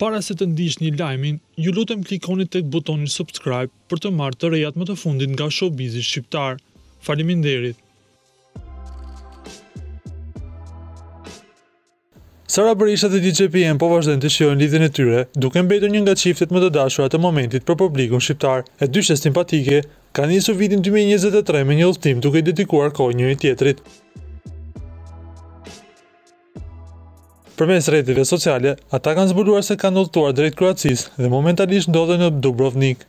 Para se të ndiqni lajmin, ju lutem klikoni tek butonin subscribe për të marrë të rejat më të fundit nga showbizi shqiptar. Faleminderit. Sara Berisha dhe DJPM po vazhdojnë të shijojnë lidhjen e tyre, duke mbetur një nga çiftet më të dashura të momentit për publikun shqiptar. E dyshja simpatike ka nisur vitin 2023 me një udhtim duke i dedikuar kohë njëri tjetrit. Përmes rrjeteve sociale, ata kanë zbuluar se kanë udhëtuar drejt Kroacisë dhe momentalisht ndodhen në Dubrovnik.